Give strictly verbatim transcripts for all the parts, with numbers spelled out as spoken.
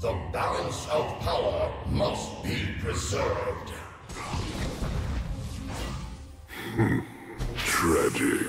The balance of power must be preserved. Tragic.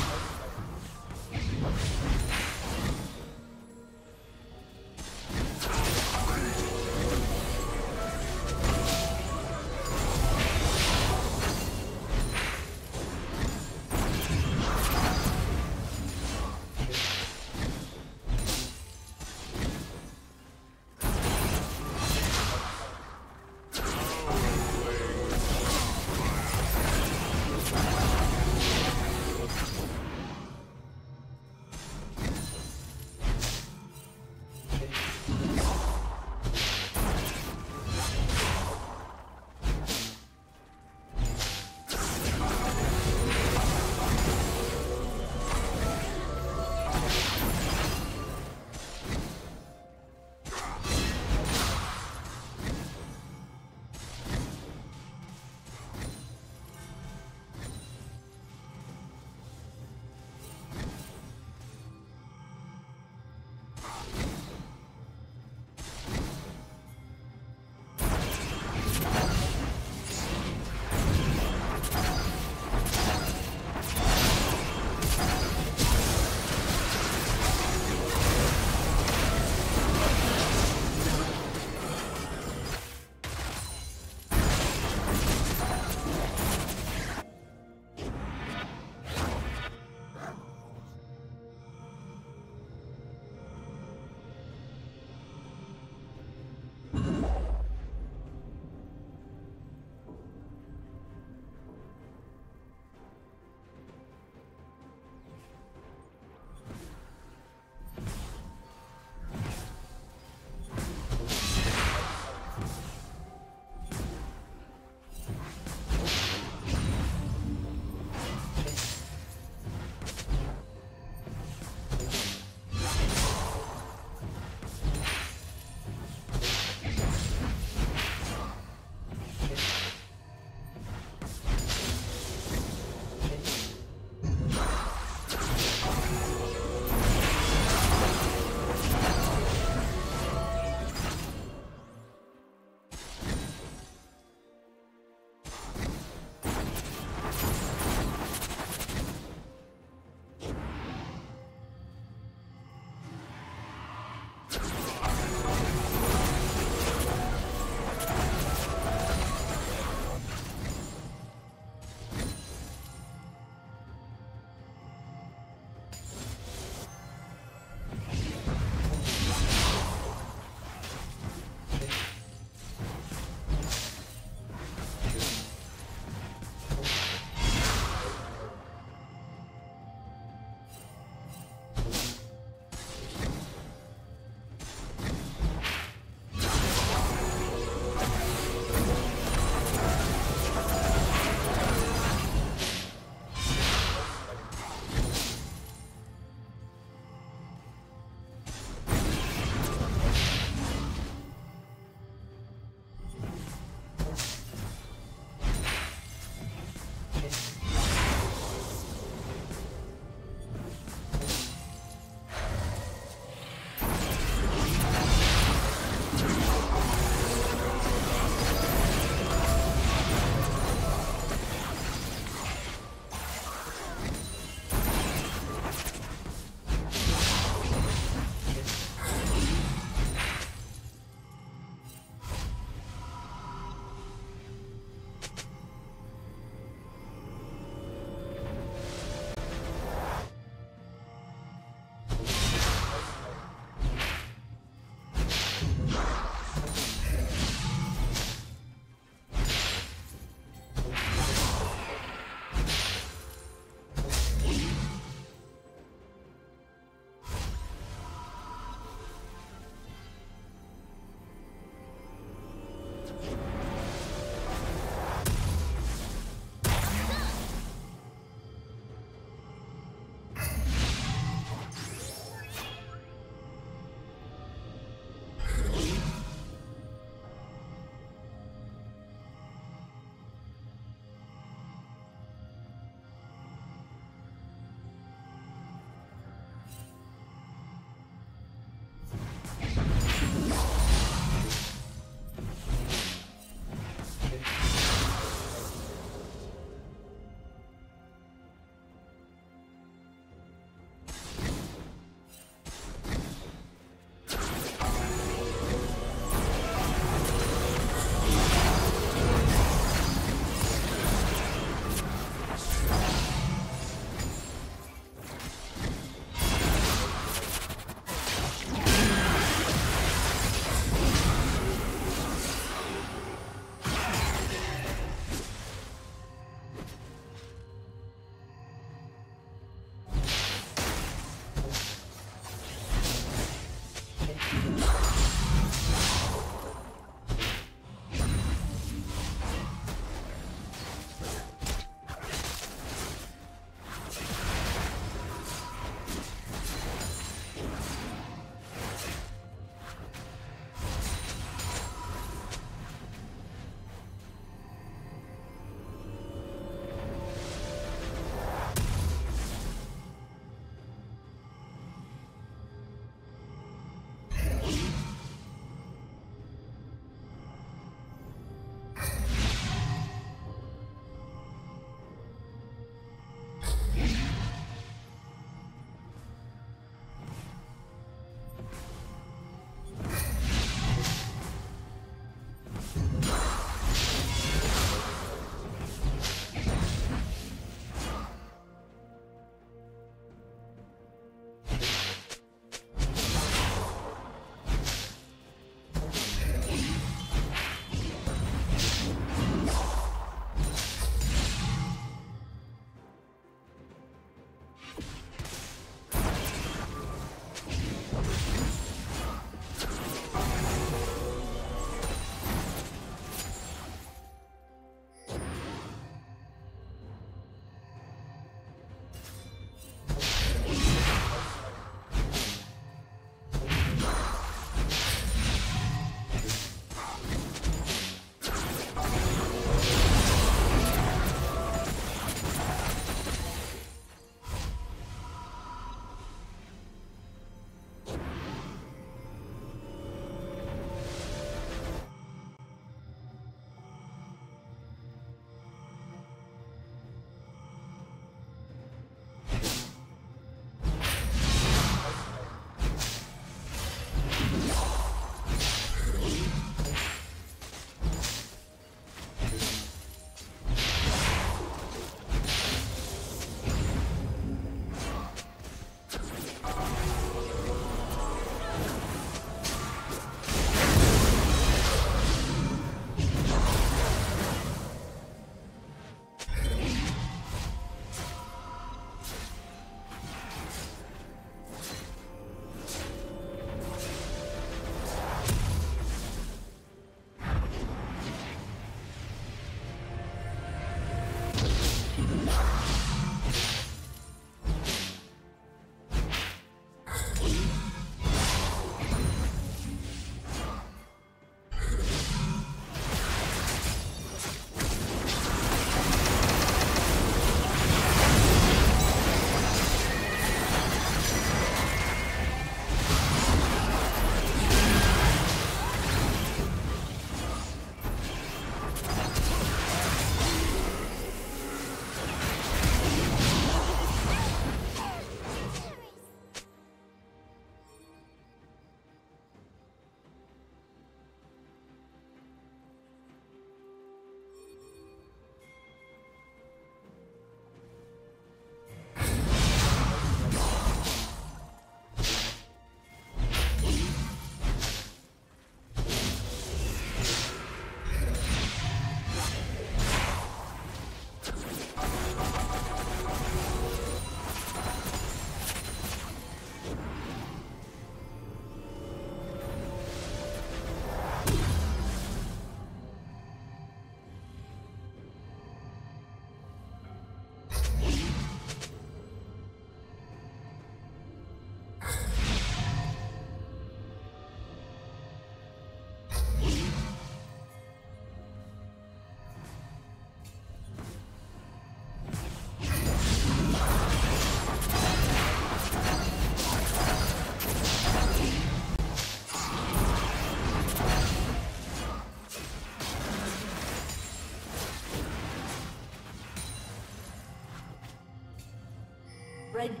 The red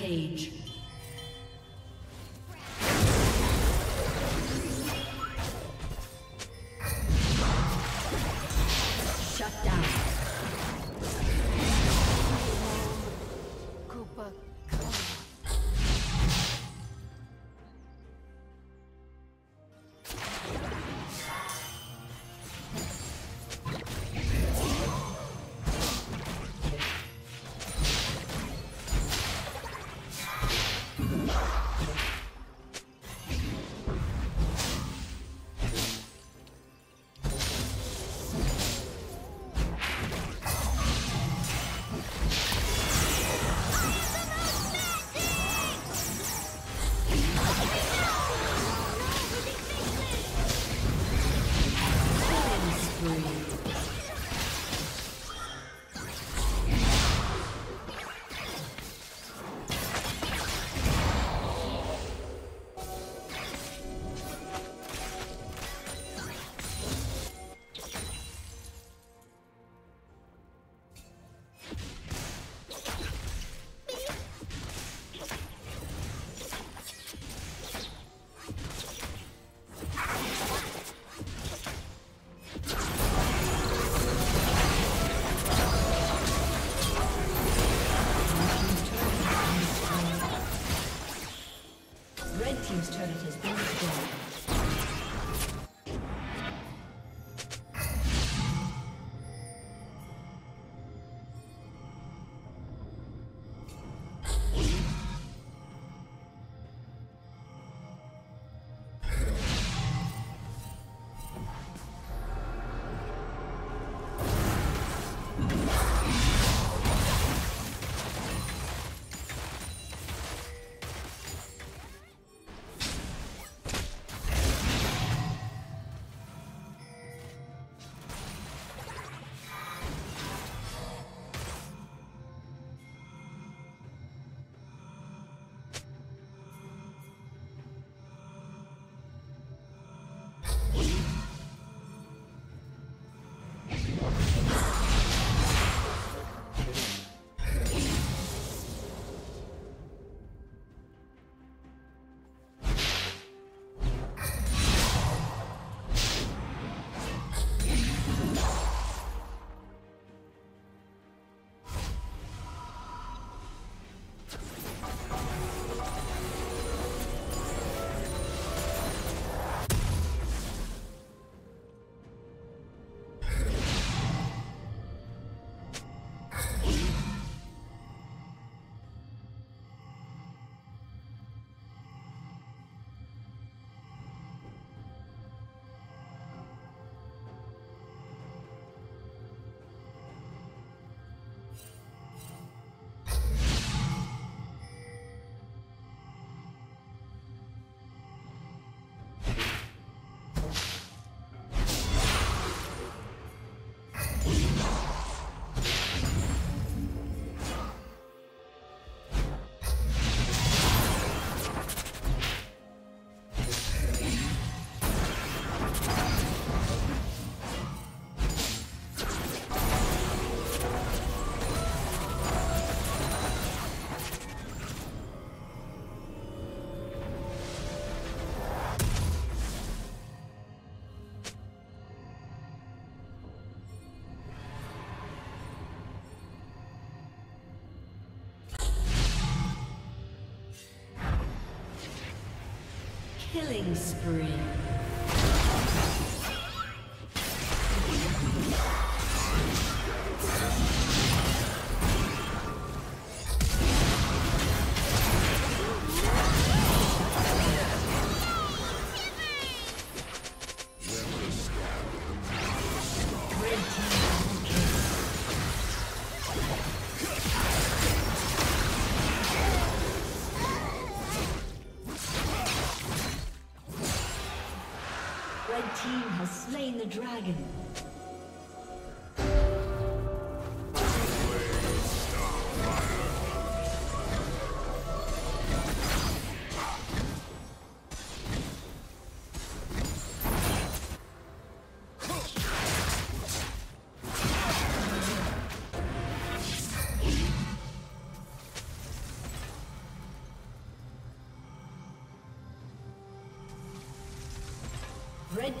Page. Shut down. Koopa. Killing spree. The dragon. Red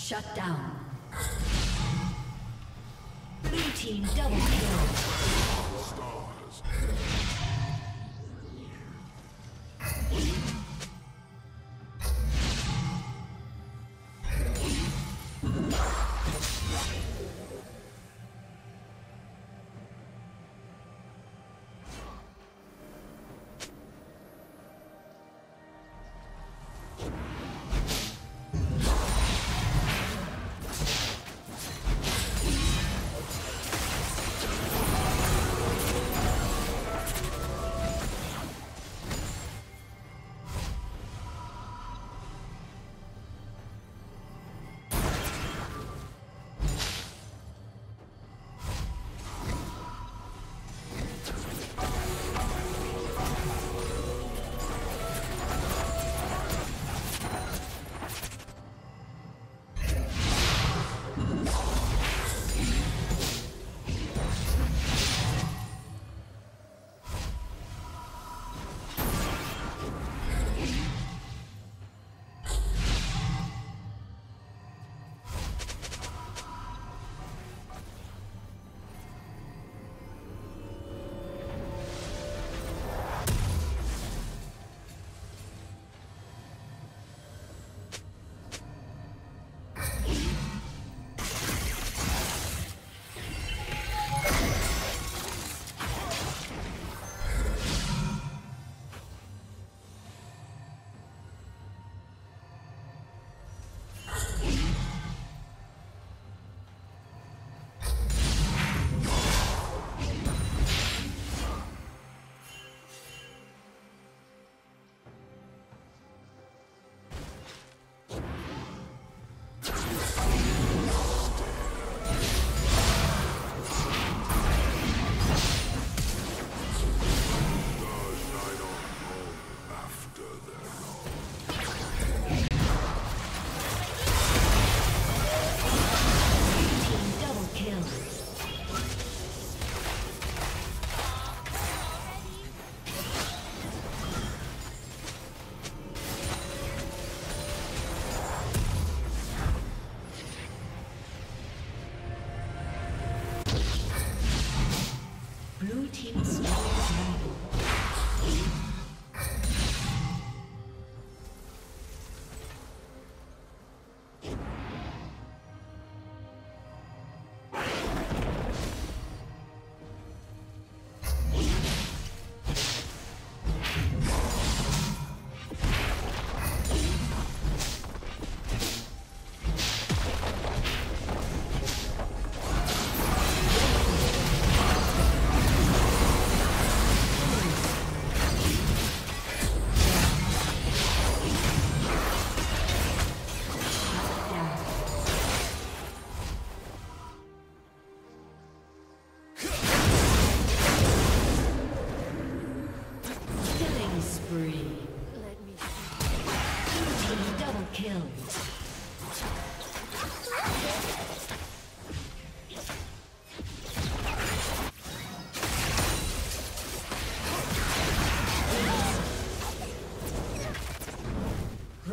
Shut down. Blue team double kill. Stars.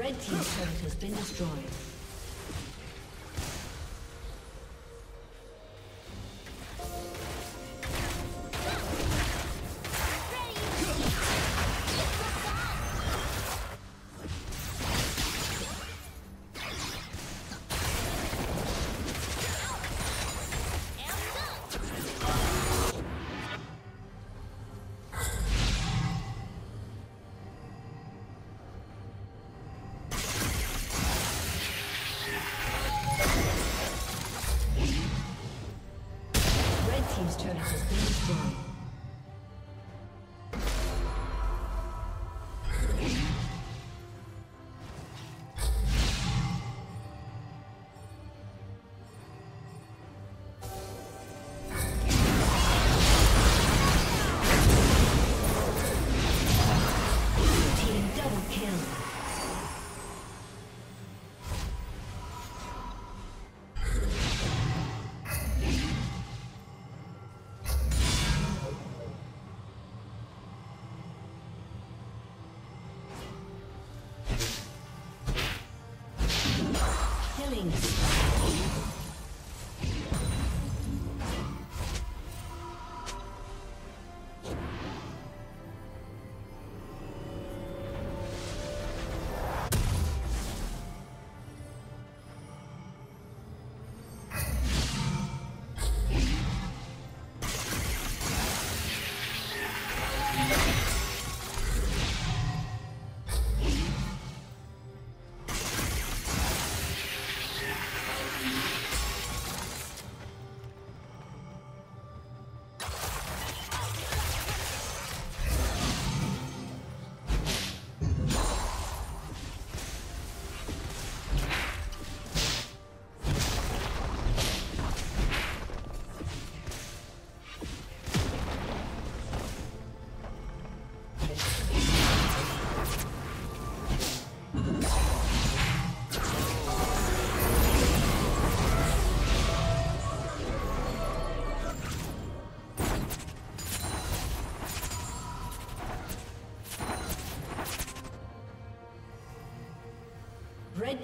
Red team's turret has been destroyed. Red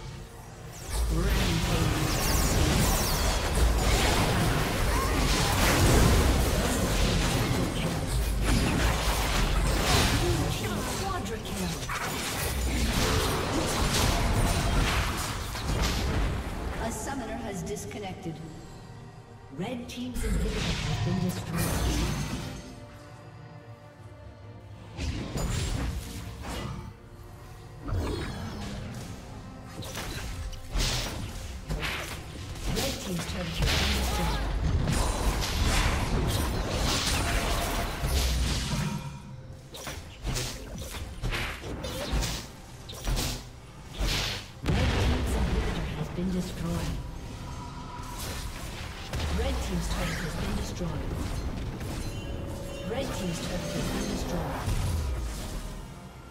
Rampage. A summoner has disconnected. Red team's inhibitor has been destroyed.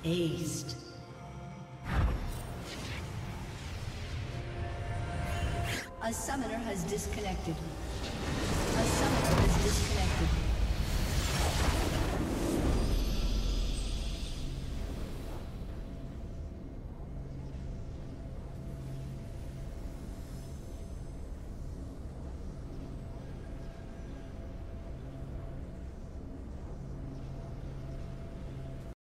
Aced. A summoner has disconnected. A summoner has disconnected.